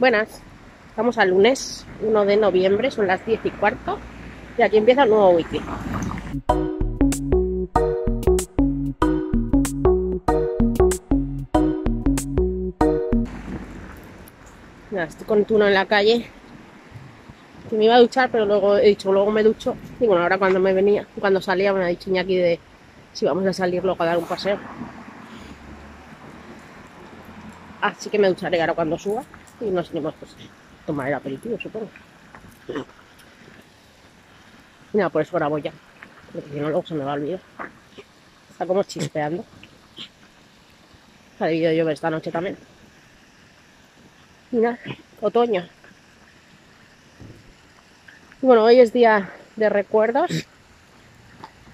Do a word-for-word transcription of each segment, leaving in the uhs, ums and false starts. Buenas, estamos al lunes uno de noviembre, son las diez y cuarto y aquí empieza un nuevo weekly. Nada, estoy con Tuno en la calle, que me iba a duchar, pero luego he dicho, luego me ducho. Y bueno, ahora cuando me venía, cuando salía, me ha dicho Iñaki de si vamos a salir luego a dar un paseo. Así que me ducharé ahora cuando suba y nos iremos, pues, a tomar el aperitivo, supongo. Y nada, por eso ahora voy ya, porque si no luego se me va a olvidar. Está como chispeando. Ha debido llover esta noche también. Y nada, otoño. Y bueno, hoy es día de recuerdos,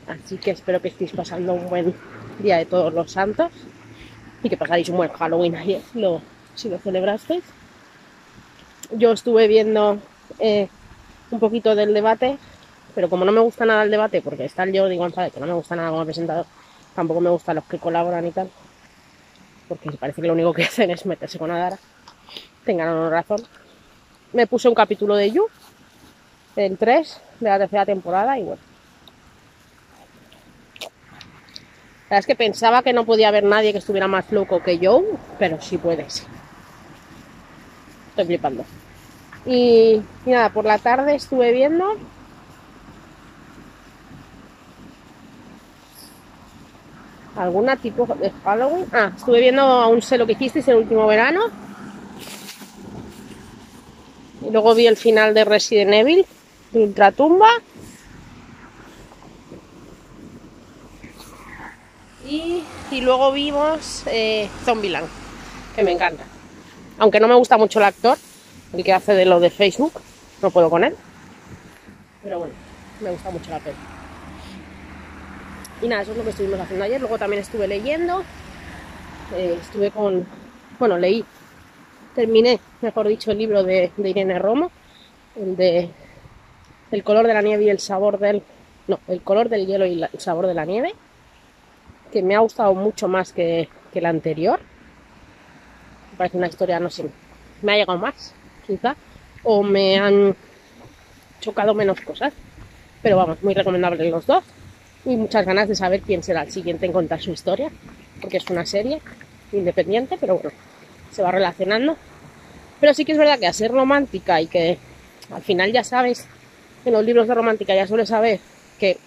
así que espero que estéis pasando un buen día de Todos los Santos y que pasaréis un buen Halloween ayer, lo, si lo celebrasteis. Yo estuve viendo eh, un poquito del debate, pero como no me gusta nada el debate, porque está el Jordi González, que no me gusta nada como presentador, tampoco me gustan los que colaboran y tal, porque parece que lo único que hacen es meterse con Adara, tengan o no razón. Me puse un capítulo de You, el tres de la tercera temporada, y bueno, la verdad es que pensaba que no podía haber nadie que estuviera más loco que yo, pero sí puedes. Estoy flipando. Y, y nada, por la tarde estuve viendo alguna tipo de Halloween. Ah, estuve viendo Aún sé lo que hicisteis el último verano. Y luego vi el final de Resident Evil, de Ultratumba. Y, y luego vimos eh, Zombieland, que me encanta. Aunque no me gusta mucho el actor, el que hace de lo de Facebook, no puedo con él. Pero bueno, me gusta mucho la peli. Y nada, eso es lo que estuvimos haciendo ayer. Luego también estuve leyendo. Eh, estuve con... Bueno, leí. Terminé, mejor dicho, el libro de, de Irene Romo, el de El color de la nieve y el sabor del... No, El color del hielo y la, el sabor de la nieve, que me ha gustado mucho más que, que el anterior. Me parece una historia, no sé, me ha llegado más, quizá, o me han chocado menos cosas. Pero vamos, muy recomendable los dos. Y muchas ganas de saber quién será el siguiente en contar su historia, porque es una serie independiente, pero bueno, se va relacionando. Pero sí que es verdad que a ser romántica y que al final ya sabes, en los libros de romántica ya sueles saber que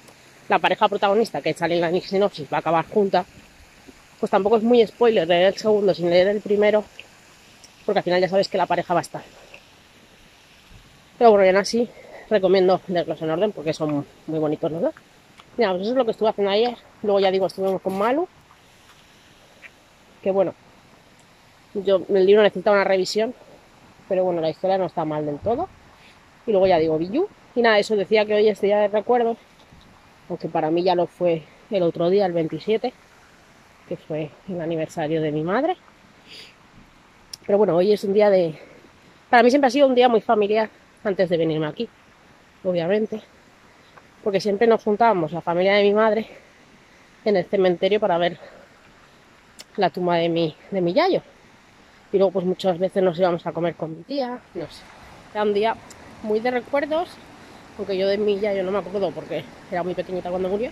la pareja protagonista que sale en la sinopsis va a acabar junta, pues tampoco es muy spoiler leer el segundo sin leer el primero, porque al final ya sabes que la pareja va a estar. Pero bueno, ya así recomiendo leerlos en orden porque son muy bonitos los dos. Mira, pues eso es lo que estuve haciendo ayer. Luego ya digo, estuvimos con Malu, que bueno, yo, el libro necesita una revisión, pero bueno, la historia no está mal del todo. Y luego ya digo, Biyu. Y nada, eso, decía que hoy es día de recuerdos, aunque para mí ya lo fue el otro día, el veintisiete, que fue el aniversario de mi madre. Pero bueno, hoy es un día de... Para mí siempre ha sido un día muy familiar, antes de venirme aquí, obviamente, porque siempre nos juntábamos, la familia de mi madre, en el cementerio para ver la tumba de mi, de mi yayo. Y luego pues muchas veces nos íbamos a comer con mi tía, no sé. Era un día muy de recuerdos, aunque yo de mi yayo no me acuerdo porque era muy pequeñita cuando murió,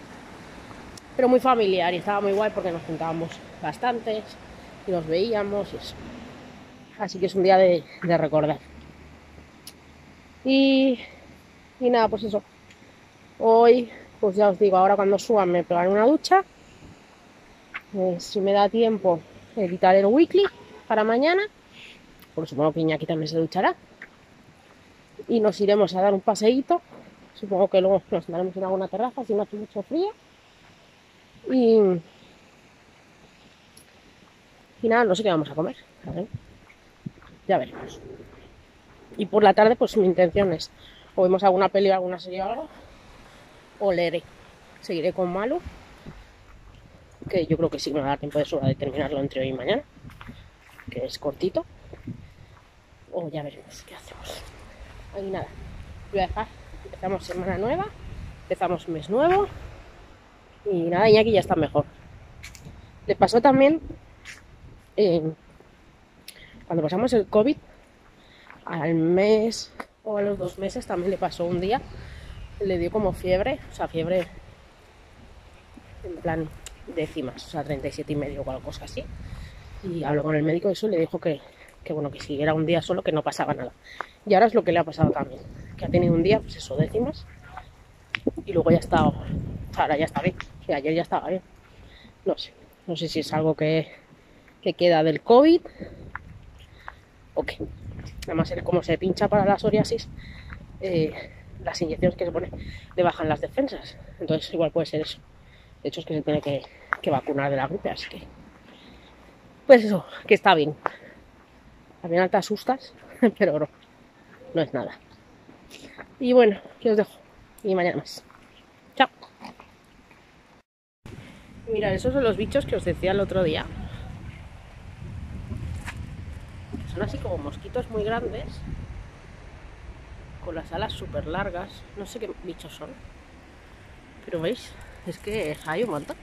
pero muy familiar y estaba muy guay porque nos juntábamos bastantes y nos veíamos y eso. Así que es un día de, de recordar. Y, y nada, pues eso. Hoy, pues ya os digo, ahora cuando suban me pegaré una ducha. Eh, si me da tiempo, editaré el weekly para mañana, por supongo que Iñaki también se duchará, y nos iremos a dar un paseíto. Supongo que luego nos daremos en alguna terraza si no hace mucho frío. Y, y nada, no sé qué vamos a comer, a ver, ya veremos. Y por la tarde pues mi intención es o vemos alguna peli, alguna serie o algo, o leeré. Seguiré con Malu, que yo creo que sí me va a dar tiempo de sobra de terminarlo entre hoy y mañana, que es cortito, o oh, ya veremos qué hacemos. Ahí nada, voy a dejar, empezamos semana nueva, empezamos mes nuevo, y nada, Iñaki ya está mejor. Le pasó también, eh, cuando pasamos el COVID, al mes o a los dos meses también le pasó un día, le dio como fiebre, o sea, fiebre en plan décimas, o sea, treinta y siete y medio o algo así. Y habló con el médico y eso le dijo que, que bueno, que si era un día solo que no pasaba nada. Y ahora es lo que le ha pasado también, que ha tenido un día, pues eso, décimas, y luego ya está, o sea, ahora ya está bien, y ayer ya estaba bien. No sé, no sé si es algo que, que queda del COVID o qué. Además, él como se pincha para la psoriasis, eh, las inyecciones que se pone le bajan las defensas, entonces igual puede ser eso. De hecho es que se tiene que, que vacunar de la gripe, así que... Pues eso, que está bien. Al final te asustas, pero no, no es nada. Y bueno, que os dejo. Y mañana más. Chao. Mirad, esos son los bichos que os decía el otro día. Son así como mosquitos muy grandes, con las alas súper largas. No sé qué bichos son, pero veis... Es que hay un montón.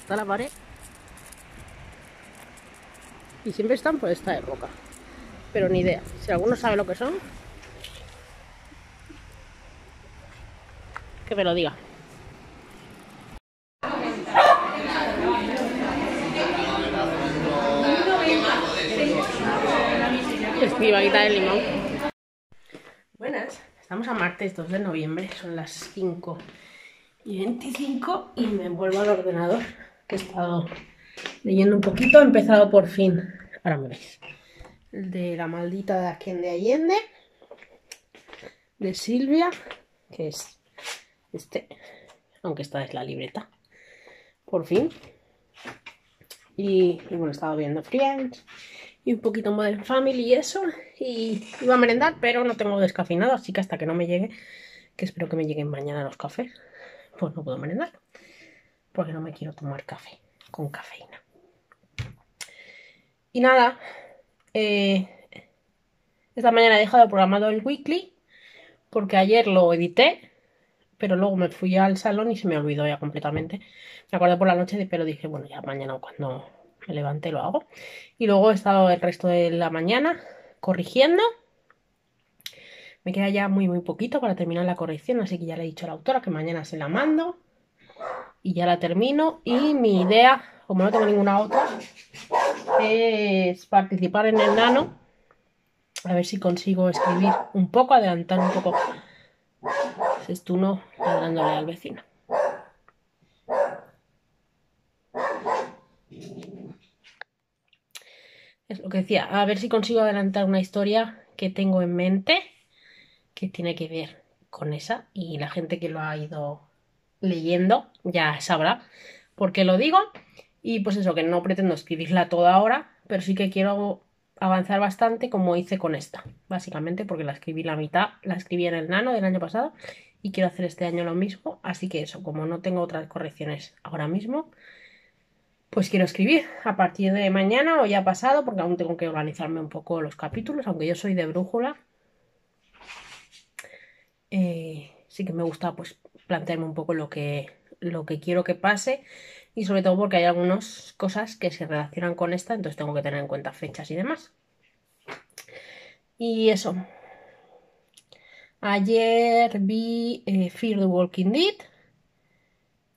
Está la pared. Y siempre están por esta época. Pero ni idea. Si alguno sabe lo que son, que me lo diga. Es que iba a quitar el limón. Buenas. Estamos a martes dos de noviembre, son las cinco y veinticinco y me vuelvo al ordenador, que he estado leyendo un poquito. He empezado por fin, ahora me veis, el de la maldita de Aquén de Allende, de Silvia, que es este, aunque esta es la libreta, por fin. Y, y bueno, he estado viendo Friends y un poquito Modern Family y eso, y iba a merendar, pero no tengo descafeinado, así que hasta que no me llegue, que espero que me lleguen mañana los cafés, pues no puedo merendar, porque no me quiero tomar café con cafeína. Y nada, eh, esta mañana he dejado programado el weekly, porque ayer lo edité, pero luego me fui al salón y se me olvidó ya completamente. Me acordé por la noche, pero dije, bueno, ya mañana cuando... me levanté, lo hago. Y luego he estado el resto de la mañana corrigiendo. Me queda ya muy muy poquito para terminar la corrección, así que ya le he dicho a la autora que mañana se la mando y ya la termino. Y mi idea, como no tengo ninguna otra, es participar en el nano, a ver si consigo escribir un poco, adelantar un poco. Es tú no dándole al vecino. Es lo que decía, a ver si consigo adelantar una historia que tengo en mente que tiene que ver con esa, y la gente que lo ha ido leyendo ya sabrá por qué lo digo. Y pues eso, que no pretendo escribirla toda ahora, pero sí que quiero avanzar bastante como hice con esta, básicamente porque la escribí la mitad, la escribí en el nano del año pasado y quiero hacer este año lo mismo, así que eso, como no tengo otras correcciones ahora mismo, pues quiero escribir a partir de mañana o ya pasado, porque aún tengo que organizarme un poco los capítulos, aunque yo soy de brújula. Eh, sí que me gusta pues plantearme un poco lo que, lo que quiero que pase, y sobre todo porque hay algunas cosas que se relacionan con esta, entonces tengo que tener en cuenta fechas y demás. Y eso. Ayer vi eh, Fear the Walking Dead.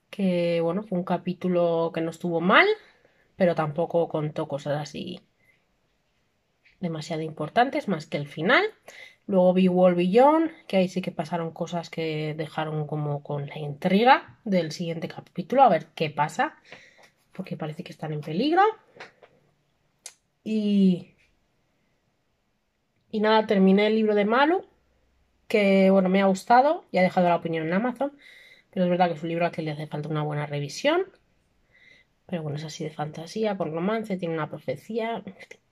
Que bueno, fue un capítulo que no estuvo mal, pero tampoco contó cosas así demasiado importantes, más que el final. Luego vi World Beyond, que ahí sí que pasaron cosas que dejaron como con la intriga del siguiente capítulo, a ver qué pasa, porque parece que están en peligro. Y, y nada, terminé el libro de Malu, que bueno, me ha gustado y ha dejado la opinión en Amazon. Pero es verdad que es un libro al que le hace falta una buena revisión. Pero bueno, es así de fantasía, con romance, tiene una profecía,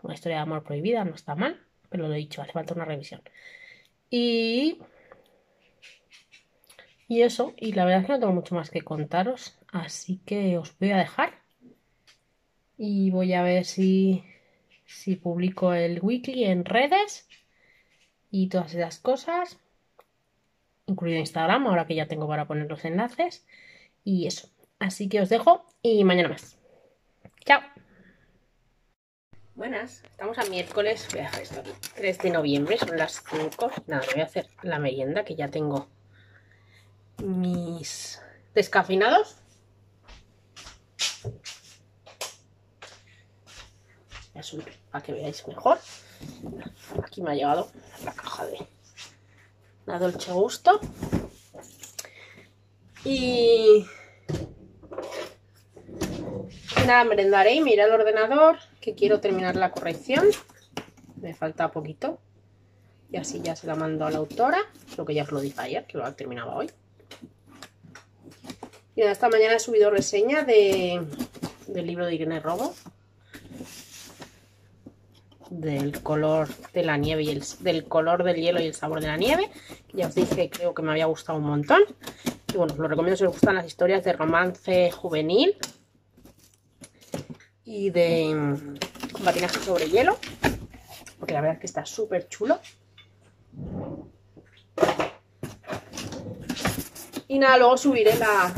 una historia de amor prohibida, no está mal. Pero lo he dicho, hace falta una revisión. Y... y eso, y la verdad es que no tengo mucho más que contaros. Así que os voy a dejar. Y voy a ver si, si publico el weekly en redes y todas esas cosas, incluido Instagram, ahora que ya tengo para poner los enlaces y eso. Así que os dejo y mañana más. ¡Chao! Buenas, estamos a miércoles, voy a dejar esto aquí, tres de noviembre, son las cinco. Nada, me voy a hacer la merienda, que ya tengo mis descafeinados. Voy a subir para que veáis mejor. Aquí me ha llegado la caja de la Dolce Gusto. Y nada, merendaré y me iré al ordenador, que quiero terminar la corrección. Me falta poquito. Y así ya se la mando a la autora. Lo que ya os lo dije ayer, que lo terminaba hoy. Y nada, esta mañana he subido reseña de, del libro de Irene Romo, del color de la nieve y el, del color del hielo y el sabor de la nieve. Ya os dije, creo que me había gustado un montón. Y bueno, os lo recomiendo si os gustan las historias de romance juvenil y de patinaje sobre hielo, porque la verdad es que está súper chulo. Y nada, luego subiré la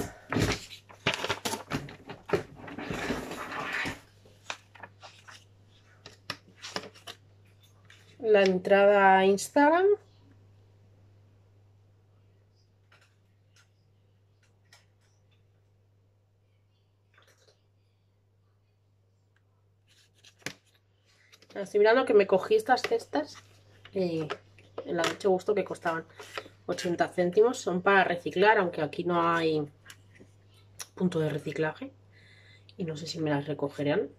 la entrada a Instagram. Estoy mirando que me cogí estas cestas eh, en la Dolce Gusto, que costaban ochenta céntimos. Son para reciclar, aunque aquí no hay punto de reciclaje. Y no sé si me las recogerán.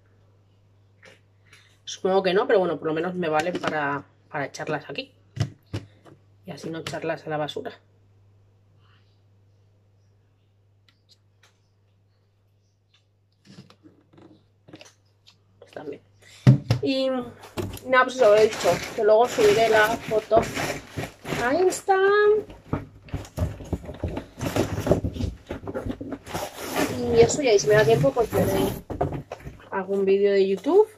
Supongo que no, pero bueno, por lo menos me valen para, para echarlas aquí. Y así no echarlas a la basura. Están bien. Y nada, pues eso lo he dicho, que luego subiré la foto a Instagram. Y eso ya, y si me da tiempo, pues tendré algún vídeo de YouTube.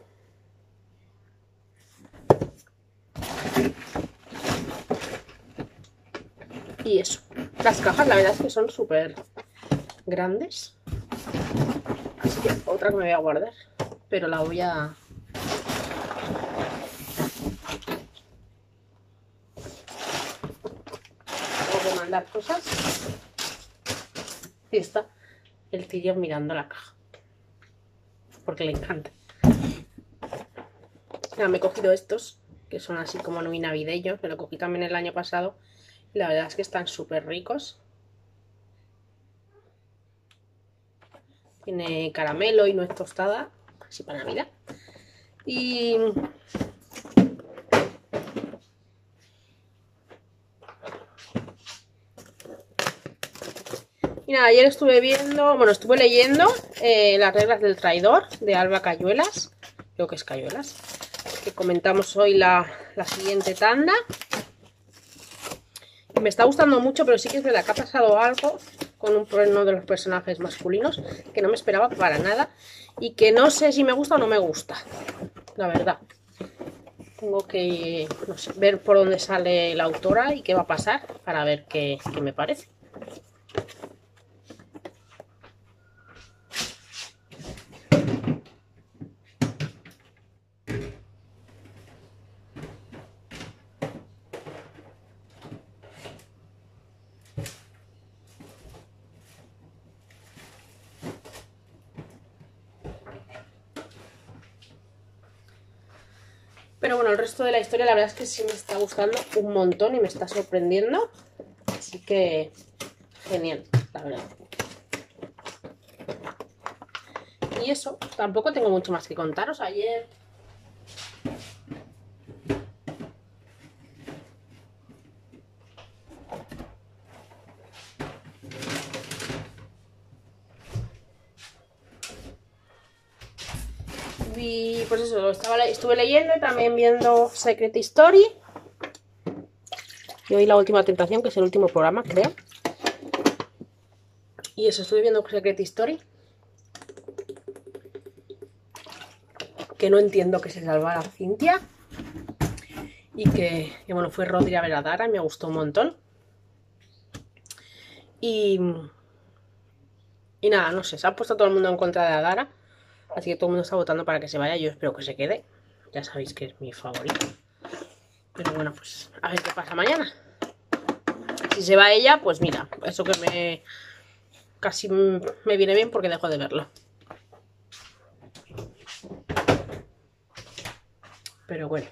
Y eso. Las cajas, la verdad es que son súper grandes. Así que otra que me voy a guardar, pero la voy a... las cosas. Y está el tío mirando la caja porque le encanta. Ya, me he cogido estos que son así como muy navideños. Me lo cogí también el año pasado y la verdad es que están súper ricos. Tiene caramelo y nuez tostada, así para Navidad. Y Y nada, ayer estuve viendo, bueno, estuve leyendo eh, las reglas del traidor de Alba Cayuelas, creo que es Cayuelas, que comentamos hoy la, la siguiente tanda. Me está gustando mucho, pero sí que es de la que ha pasado algo con un, uno de los personajes masculinos que no me esperaba para nada y que no sé si me gusta o no me gusta, la verdad. Tengo que no sé, ver por dónde sale la autora y qué va a pasar para ver qué, qué me parece. Pero bueno, el resto de la historia la verdad es que sí me está gustando un montón y me está sorprendiendo. Así que genial, la verdad. Y eso, tampoco tengo mucho más que contaros. Ayer... Y pues eso, lo estaba, estuve leyendo y también viendo Secret Story. Y hoy La Última Tentación, que es el último programa, creo. Y eso, estuve viendo Secret Story. Que no entiendo que se salvara Cintia. Y que, que bueno, fue Rodri a ver a Adara y me gustó un montón. Y, y nada, no sé, se ha puesto todo el mundo en contra de Adara. Así que todo el mundo está votando para que se vaya. Yo espero que se quede. Ya sabéis que es mi favorito. Pero bueno, pues a ver qué pasa mañana. Si se va ella, pues mira, eso que me... Casi me viene bien porque dejo de verlo. Pero bueno.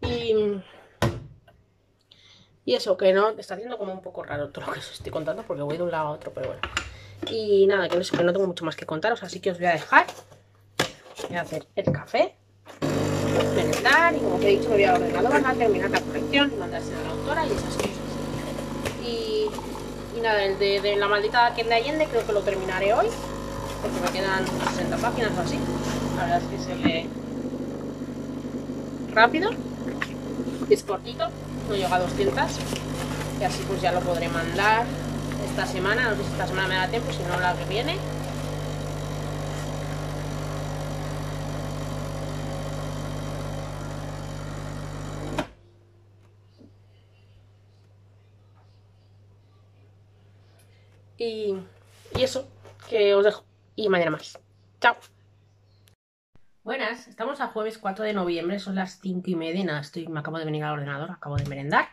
Y... Y eso, que no... Está haciendo como un poco raro todo lo que os estoy contando porque voy de un lado a otro, pero bueno. Y nada, que no sé, que no tengo mucho más que contaros, así que os voy a dejar. Voy a hacer el café, merendar y, como os he dicho, me voy a al ordenador a terminar la corrección, mandarse a la autora y esas cosas. Y, y nada, el de, de la maldita que de Allende creo que lo terminaré hoy, porque me quedan unas sesenta páginas o así. La verdad es que se lee rápido, es cortito, no llega a doscientas, y así pues ya lo podré mandar esta semana. No sé si esta semana me da tiempo, si no, la que viene. Y, y eso, que os dejo. Y mañana más. Chao. Buenas, estamos a jueves cuatro de noviembre, son las cinco y media. Nada, estoy, me acabo de venir al ordenador, acabo de merendar.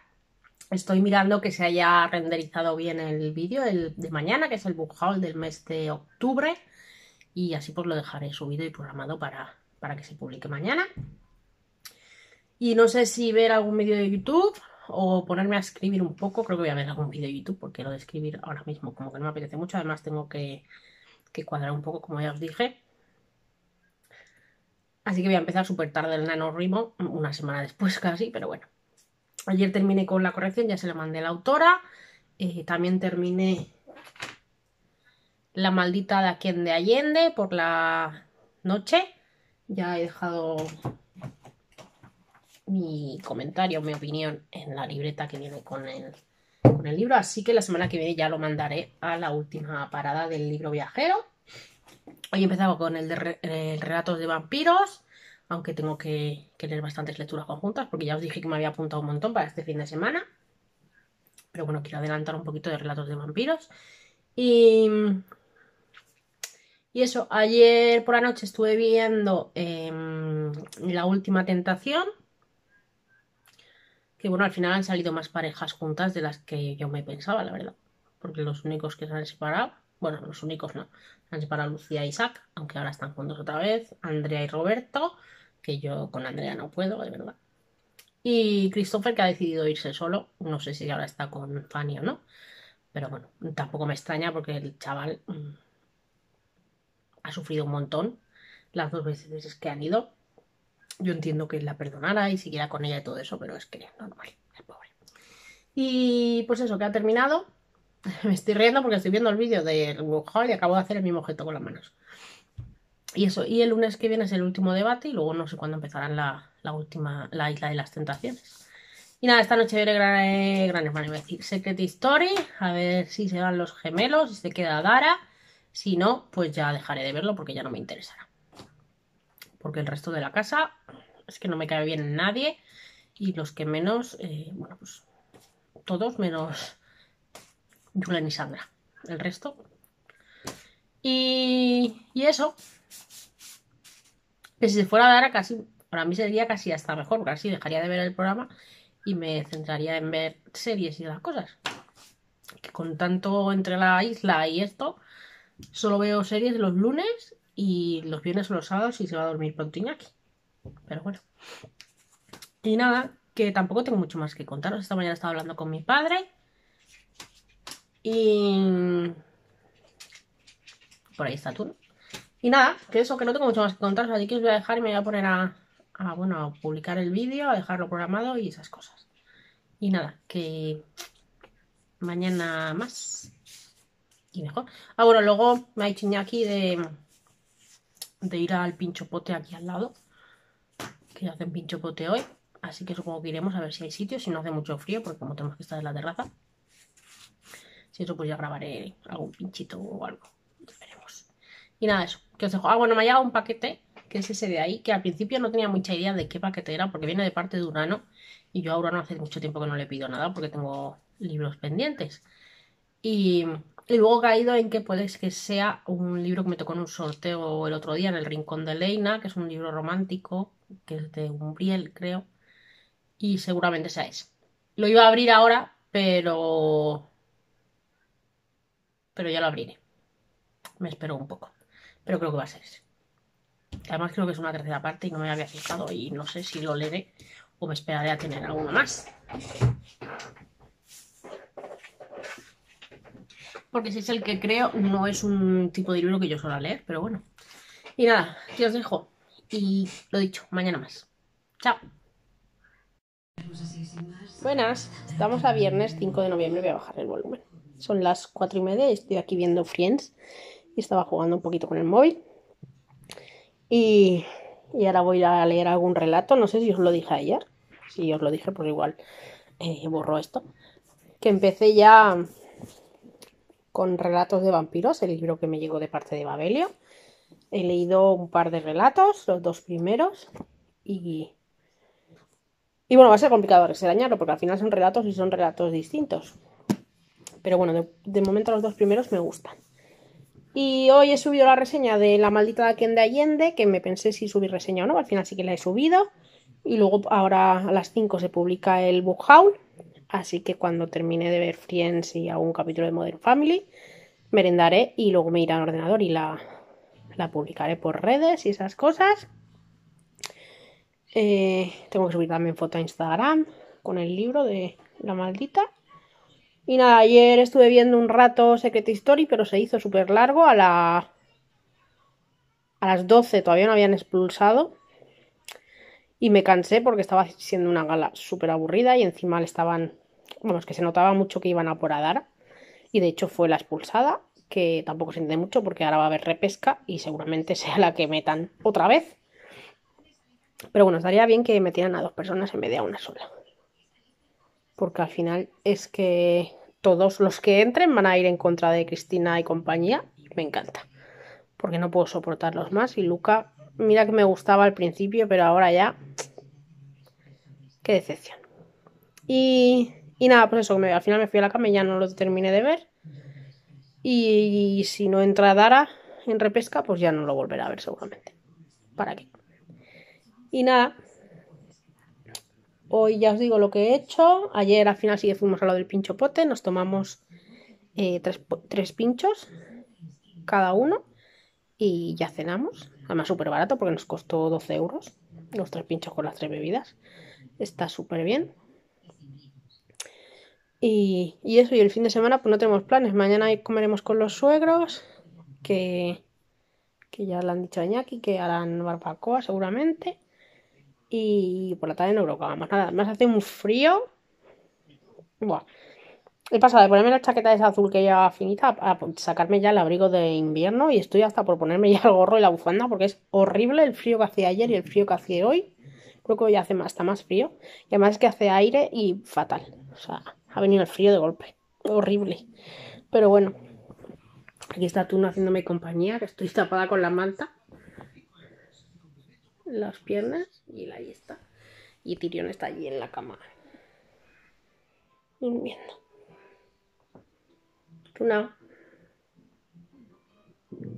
Estoy mirando que se haya renderizado bien el vídeo el de mañana, que es el book haul del mes de octubre. Y así pues lo dejaré subido y programado para, para que se publique mañana. Y no sé si ver algún vídeo de YouTube... o ponerme a escribir un poco. Creo que voy a ver algún vídeo de YouTube, porque lo de escribir ahora mismo como que no me apetece mucho. Además tengo que, que cuadrar un poco, como ya os dije. Así que voy a empezar súper tarde el NaNoWriMo, una semana después casi, pero bueno. Ayer terminé con la corrección, ya se la mandé a la autora. Eh, también terminé La maldita de aquí de Allende por la noche. Ya he dejado... mi comentario, mi opinión en la libreta que viene con el, con el libro, así que la semana que viene ya lo mandaré a la última parada del libro viajero. Hoy empezaba con el de re, el Relatos de Vampiros, aunque tengo que, que leer bastantes lecturas conjuntas, porque ya os dije que me había apuntado un montón para este fin de semana, pero bueno, quiero adelantar un poquito de Relatos de Vampiros. Y, y eso, ayer por la noche estuve viendo eh, La Última Tentación. Que bueno, al final han salido más parejas juntas de las que yo me pensaba, la verdad. Porque los únicos que se han separado... Bueno, los únicos no. Se han separado Lucía e Isaac, aunque ahora están juntos otra vez. Andrea y Roberto, que yo con Andrea no puedo, de verdad. Y Christopher, que ha decidido irse solo. No sé si ahora está con Fanny o no. Pero bueno, tampoco me extraña porque el chaval mm, ha sufrido un montón las dos veces que han ido. Yo entiendo que la perdonara y siguiera con ella y todo eso, pero es que no, normal, es pobre. Y pues eso, que ha terminado. Me estoy riendo porque estoy viendo el vídeo del book haul y acabo de hacer el mismo objeto con las manos. Y eso, y el lunes que viene es el último debate y luego no sé cuándo empezarán la, la última, la Isla de las Tentaciones. Y nada, esta noche veré Gran, eh, gran Hermano, iba a decir Secret Story, a ver si se van los gemelos, si se queda Adara. Si no, pues ya dejaré de verlo porque ya no me interesará. Porque el resto de la casa es que no me cae bien nadie. Y los que menos, eh, bueno, pues todos menos Julen y Sandra. El resto. Y, y eso. Que si se fuera a dar a casi, para mí sería casi hasta mejor. Porque así dejaría de ver el programa y me centraría en ver series y las cosas. Que con tanto entre la isla y esto, solo veo series los lunes. Y los viernes o los sábados y se va a dormir pronto Iñaki. Pero bueno. Y nada, que tampoco tengo mucho más que contaros. Esta mañana estaba hablando con mi padre. Y... por ahí está tú. Y nada, que eso, que no tengo mucho más que contaros. Así que os voy a dejar y me voy a poner a... a bueno, a publicar el vídeo, a dejarlo programado y esas cosas. Y nada, que... mañana más. Y mejor. Ah, bueno, luego me ha dicho Iñaki de... de ir al pinchopote aquí al lado, que hacen pinchopote hoy, así que supongo que iremos a ver si hay sitio, si no hace mucho frío, porque como tenemos que estar en la terraza, si eso pues ya grabaré algún pinchito o algo, veremos. Y nada, eso, que os dejo. Ah, bueno, me ha llegado un paquete, que es ese de ahí, que al principio no tenía mucha idea de qué paquete era, porque viene de parte de Urano, y yo a Urano hace mucho tiempo que no le pido nada, porque tengo libros pendientes, y... Y luego he caído en que puede que sea un libro que me tocó en un sorteo el otro día en el Rincón de Leina, que es un libro romántico, que es de Umbriel, creo, y seguramente sea ese. Lo iba a abrir ahora, pero... pero ya lo abriré. Me espero un poco, pero creo que va a ser ese. Además creo que es una tercera parte y no me había fijado y no sé si lo leeré o me esperaré a tener alguno más. Porque si es el que creo, no es un tipo de libro que yo suelo leer, pero bueno. Y nada, que os dejo. Y lo dicho, mañana más. Chao. Buenas, estamos a viernes cinco de noviembre, voy a bajar el volumen. Son las cuatro y media y estoy aquí viendo Friends. Y estaba jugando un poquito con el móvil. Y, y ahora voy a leer algún relato, no sé si os lo dije ayer. Si os lo dije, pues igual eh, borro esto. Que empecé ya... con relatos de vampiros, el libro que me llegó de parte de Babelio. He leído un par de relatos, los dos primeros, y, y bueno, va a ser complicado reseñarlo porque al final son relatos y son relatos distintos. Pero bueno, de, de momento los dos primeros me gustan. Y hoy he subido la reseña de La maldita de Allende, que me pensé si subir reseña o no, al final sí que la he subido. Y luego ahora a las cinco se publica el book haul. Así que cuando termine de ver Friends y algún capítulo de Modern Family, merendaré y luego me iré al ordenador y la, la publicaré por redes y esas cosas. Eh, tengo que subir también foto a Instagram con el libro de La maldita. Y nada, ayer estuve viendo un rato Secret Story, pero se hizo súper largo. A, la, a las doce todavía no habían expulsado. Y me cansé porque estaba siendo una gala súper aburrida y encima le estaban... Vamos, que se notaba mucho que iban a por Adara. Y de hecho fue la expulsada, que tampoco se entiende mucho porque ahora va a haber repesca y seguramente sea la que metan otra vez. Pero bueno, estaría bien que metieran a dos personas en vez de a una sola. Porque al final es que todos los que entren van a ir en contra de Cristina y compañía. Y me encanta. Porque no puedo soportarlos más y Luca... Mira que me gustaba al principio, pero ahora ya... Qué decepción. Y, y nada, pues eso, me, al final me fui a la cama y ya no lo terminé de ver. Y, y si no entra Dara en repesca, pues ya no lo volveré a ver seguramente. ¿Para qué? Y nada. Hoy ya os digo lo que he hecho. Ayer al final sí que fuimos a lo del pincho pote. Nos tomamos eh, tres, tres pinchos cada uno. Y ya cenamos. Además súper barato porque nos costó doce euros. Los tres pinchos con las tres bebidas. Está súper bien. Y, y eso, y el fin de semana pues no tenemos planes. Mañana comeremos con los suegros. Que, que ya le han dicho a Iñaki que harán barbacoa seguramente. Y por la tarde no creo que hagamos nada. Además hace un frío. Buah. He pasado de ponerme la chaqueta de esa azul que ya finita a sacarme ya el abrigo de invierno y estoy hasta por ponerme ya el gorro y la bufanda porque es horrible el frío que hacía ayer y el frío que hacía hoy. Creo que hoy hace más, está más frío. Y además es que hace aire y fatal. O sea, ha venido el frío de golpe. Horrible. Pero bueno. Aquí está Tuno haciéndome compañía, que estoy tapada con la manta. Las piernas y ahí está. Y Tirión está allí en la cama. Durmiendo. Tú no.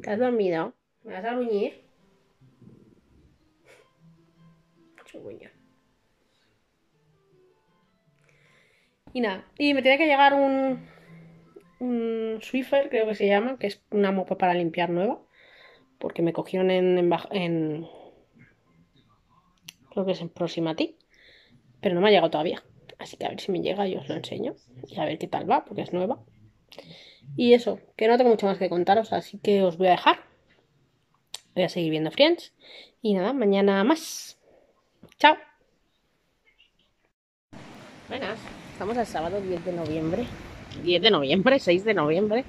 ¿Te has dormido? ¿Me vas a gruñir? Y nada. Y me tiene que llegar un... un Swiffer, creo que se llama, que es una mopa para limpiar nueva. Porque me cogieron en... en, en creo que es en Próxima a Ti. Pero no me ha llegado todavía. Así que a ver si me llega y os lo enseño. Y a ver qué tal va, porque es nueva. Y eso, que no tengo mucho más que contaros, así que os voy a dejar. Voy a seguir viendo Friends. Y nada, mañana más. Chao. Buenas, estamos al sábado diez de noviembre. diez de noviembre, seis de noviembre.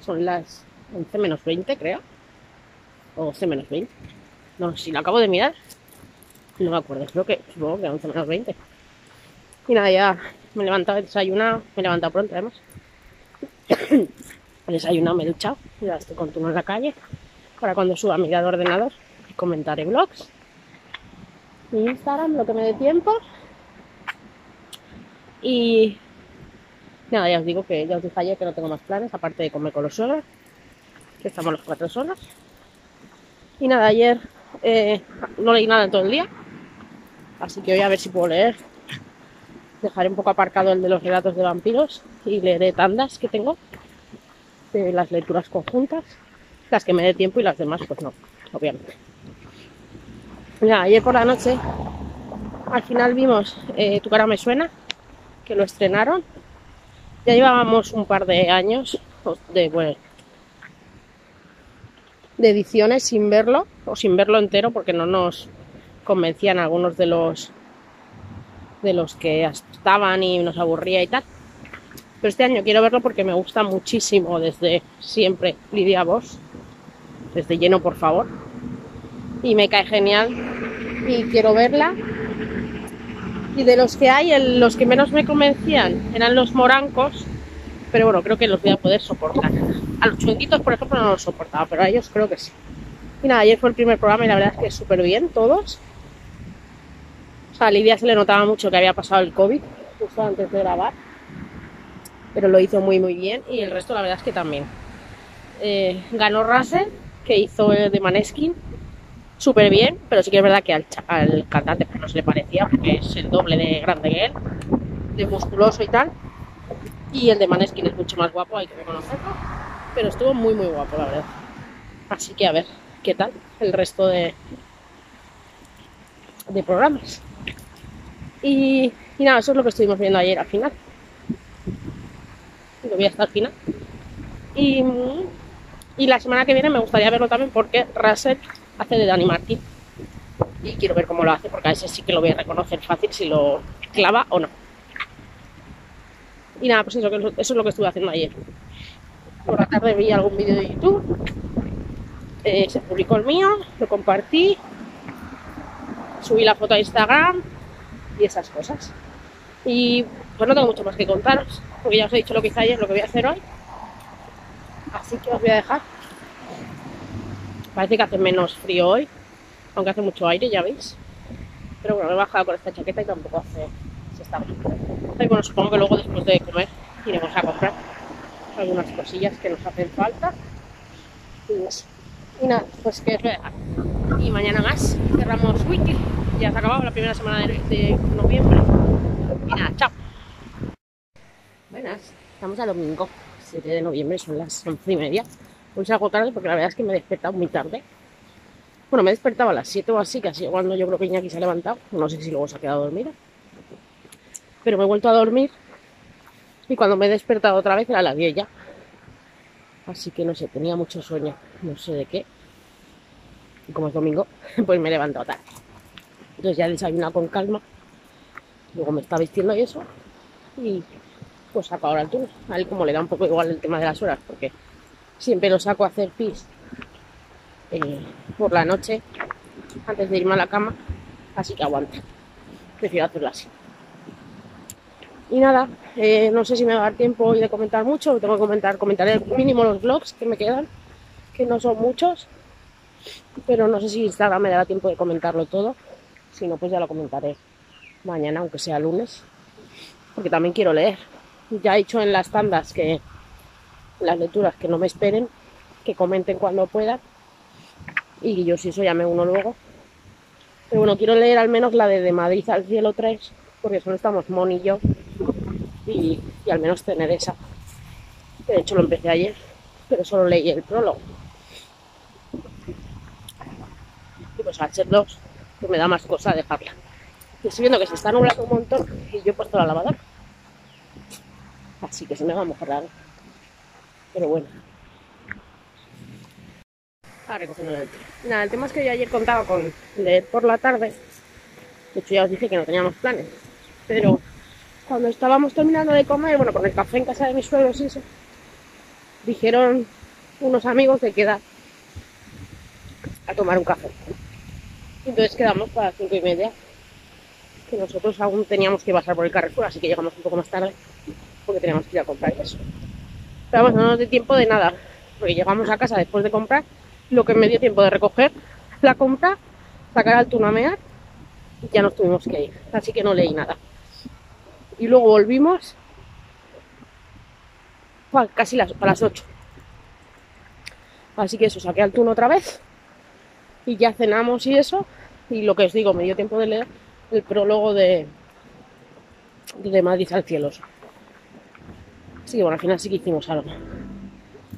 Son las once menos veinte, creo. O doce menos veinte. No, si lo acabo de mirar. No me acuerdo, creo que, supongo que once menos veinte. Y nada, ya me he levantado, he desayunado. Me he levantado pronto, además. He desayunado, me he duchado, ya estoy con Tuno en la calle. Ahora cuando suba mi día de ordenador comentaré vlogs, mi Instagram, lo que me dé tiempo. Y, Nada, ya os digo que ya os dije ayer que no tengo más planes, aparte de comer con los suegros, que estamos los cuatro solos. Y nada, ayer eh, no leí nada en todo el día, así que voy a ver si puedo leer. Dejaré un poco aparcado el de los relatos de vampiros y leeré tandas que tengo de las lecturas conjuntas, las que me dé tiempo y las demás pues no, obviamente. Mira, ayer por la noche al final vimos eh, Tu cara me suena, que lo estrenaron. Ya llevábamos un par de años de, bueno, de ediciones sin verlo o sin verlo entero porque no nos convencían algunos de los de los que estaban y nos aburría y tal. Pero este año quiero verlo porque me gusta muchísimo desde siempre Lidia Vos, desde Lleno por favor, y me cae genial y quiero verla. Y de los que hay, el, los que menos me convencían eran los morancos, pero bueno, creo que los voy a poder soportar. A los chunguitos, por ejemplo, no los soportaba, pero a ellos creo que sí. Y nada, ayer fue el primer programa y la verdad es que súper bien todos. O sea, a Lidia se le notaba mucho que había pasado el COVID justo antes de grabar, pero lo hizo muy muy bien. Y el resto la verdad es que también eh, ganó Rasel, que hizo de Maneskin súper bien, pero sí que es verdad que al, al cantante pues no se le parecía, porque es el doble de grande que él, de musculoso y tal, y el de Maneskin es mucho más guapo, hay que reconocerlo, pero estuvo muy muy guapo la verdad. Así que a ver qué tal el resto de de programas. Y, y nada, eso es lo que estuvimos viendo ayer al final. Lo voy hasta el final. Y, y la semana que viene me gustaría verlo también porque Rasel hace de Dani Martín. Y quiero ver cómo lo hace porque a ese sí que lo voy a reconocer fácil si lo clava o no. Y nada, pues eso, eso es lo que estuve haciendo ayer. Por la tarde vi algún vídeo de YouTube. Eh, se publicó el mío, lo compartí. Subí la foto a Instagram y esas cosas. Y pues no tengo mucho más que contaros, porque ya os he dicho lo que hice ayer, lo que voy a hacer hoy. Así que os voy a dejar. Parece que hace menos frío hoy, aunque hace mucho aire, ya veis. Pero bueno, me he bajado con esta chaqueta y tampoco hace... se está bien. Y bueno, supongo que luego después de comer iremos a comprar algunas cosillas que nos hacen falta. Y eso. Y nada, pues que os voy a dejar. Y mañana más, cerramos wiki. Ya se ha acabado la primera semana de, de noviembre. Y nada, chao. Buenas, estamos a domingo, siete de noviembre, son las once y media. Hoy salgo tarde porque la verdad es que me he despertado muy tarde. Bueno, me he despertado a las siete o así, casi cuando yo creo que Iñaki se ha levantado. No sé si luego se ha quedado dormida. Pero me he vuelto a dormir y cuando me he despertado otra vez era a las diez ya. Así que no sé, tenía mucho sueño, no sé de qué. Y como es domingo, pues me he levantado tarde. Entonces ya he desayunado con calma. Luego me está vistiendo y eso. Y pues saco ahora el turno. A él como le da un poco igual el tema de las horas, porque siempre lo saco a hacer pis eh, por la noche antes de irme a la cama. Así que aguanta. Prefiero hacerlo así. Y nada, eh, no sé si me va a dar tiempo hoy de comentar mucho. Tengo que comentar, comentaré mínimo los vlogs que me quedan, que no son muchos. Pero no sé si Instagram me dará tiempo de comentarlo todo. Si no, pues ya lo comentaré mañana, aunque sea lunes, porque también quiero leer. Ya he dicho en las tandas, que en las lecturas, que no me esperen, que comenten cuando puedan, y yo si eso ya me uno luego. Pero bueno, quiero leer al menos la de, de Madrid al cielo tres, porque solo estamos Moni y yo, y, y al menos tener esa. De hecho lo empecé ayer, pero solo leí el prólogo. Y pues al ser dos, pues me da más cosa dejarla. Y estoy viendo que se está nublando un montón y yo he puesto la lavadora, así que se me va a mojar algo. Pero bueno, a recogerlo del tren. Nada, el tema es que yo ayer contaba con leer por la tarde. De hecho ya os dije que no teníamos planes, pero cuando estábamos terminando de comer, bueno, con el café en casa de mis suegros y eso, dijeron unos amigos de quedar a tomar un café. Entonces quedamos para las cinco y media, que nosotros aún teníamos que pasar por el Carrefour, así que llegamos un poco más tarde porque teníamos que ir a comprar eso. Pero vamos, no nos dio tiempo de nada, porque llegamos a casa después de comprar, lo que me dio tiempo de recoger la compra, sacar al turno a mear, y ya nos tuvimos que ir, así que no leí nada. Y luego volvimos casi las, para las ocho. Así que eso, saqué al turno otra vez y ya cenamos y eso. Y lo que os digo, me dio tiempo de leer el prólogo de, de Madrid al Cielos. Así que bueno, al final sí que hicimos algo.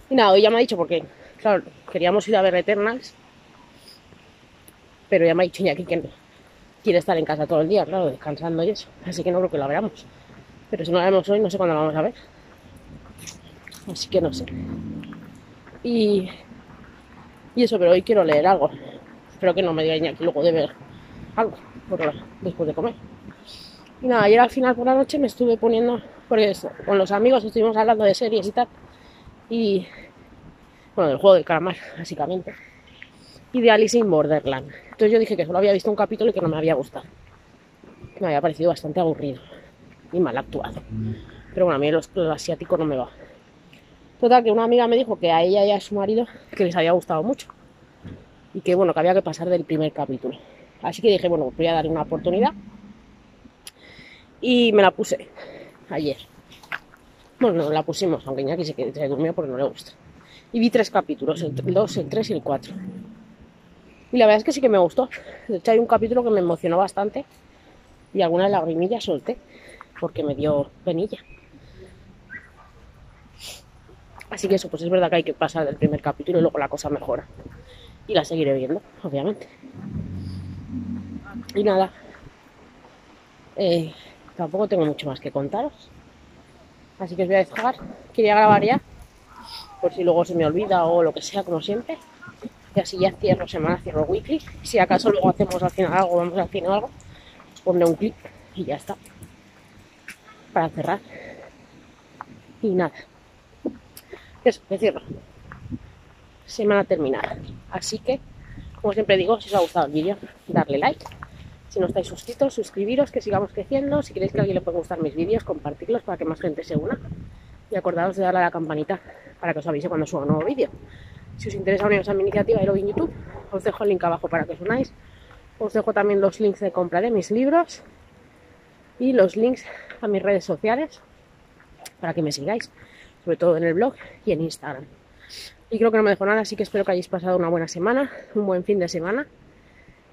Y nada, hoy ya me ha dicho, porque claro, queríamos ir a ver Eternals, pero ya me ha dicho Iñaki que quiere estar en casa todo el día, claro, descansando y eso. Así que no creo que la veamos. Pero si no la vemos hoy, no sé cuándo la vamos a ver. Así que no sé. Y, y eso, pero hoy quiero leer algo. Espero que no me diga Iñaki luego de ver algo por la, después de comer. Y nada, ayer al final por la noche me estuve poniendo, porque con los amigos estuvimos hablando de series y tal. Y bueno, del Juego del Calamar, básicamente. Y de Alice in Borderland. Entonces yo dije que solo había visto un capítulo y que no me había gustado. Me había parecido bastante aburrido y mal actuado. Pero bueno, a mí los, los asiáticos no me va. Total, que una amiga me dijo que a ella y a su marido que les había gustado mucho. Y que bueno, que había que pasar del primer capítulo. Así que dije, bueno, voy a darle una oportunidad. Y me la puse ayer. Bueno, no la pusimos, aunque Iñaki se, se durmió porque no le gusta. Y vi tres capítulos, el dos, el tres y el cuatro. Y la verdad es que sí que me gustó. De hecho, hay un capítulo que me emocionó bastante. Y algunas lagrimillas solté, porque me dio penilla. Así que eso, pues es verdad que hay que pasar del primer capítulo y luego la cosa mejora. Y la seguiré viendo, obviamente. Y nada. Eh, tampoco tengo mucho más que contaros. Así que os voy a dejar. Quería grabar ya, por si luego se me olvida o lo que sea, como siempre. Y así ya cierro semana, cierro weekly. Si acaso luego hacemos al final algo, vamos al final algo, os pondré un clip y ya está. Para cerrar. Y nada. Eso, me cierro. Semana terminada. Así que, como siempre digo, si os ha gustado el vídeo, darle like. Si no estáis suscritos, suscribiros, que sigamos creciendo. Si queréis que a alguien le pueda gustar mis vídeos, compartirlos para que más gente se una. Y acordaros de darle a la campanita para que os avise cuando suba un nuevo vídeo. Si os interesa uniros a mi iniciativa de Loving YouTube, os dejo el link abajo para que os unáis. Os dejo también los links de compra de mis libros y los links a mis redes sociales para que me sigáis, sobre todo en el blog y en Instagram. Y creo que no me dejo nada, así que espero que hayáis pasado una buena semana, un buen fin de semana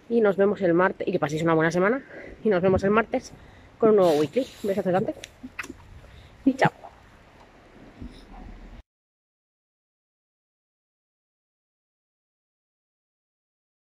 y nos vemos el martes, y que paséis una buena semana y nos vemos el martes con un nuevo weekly. Un beso gigante y chao.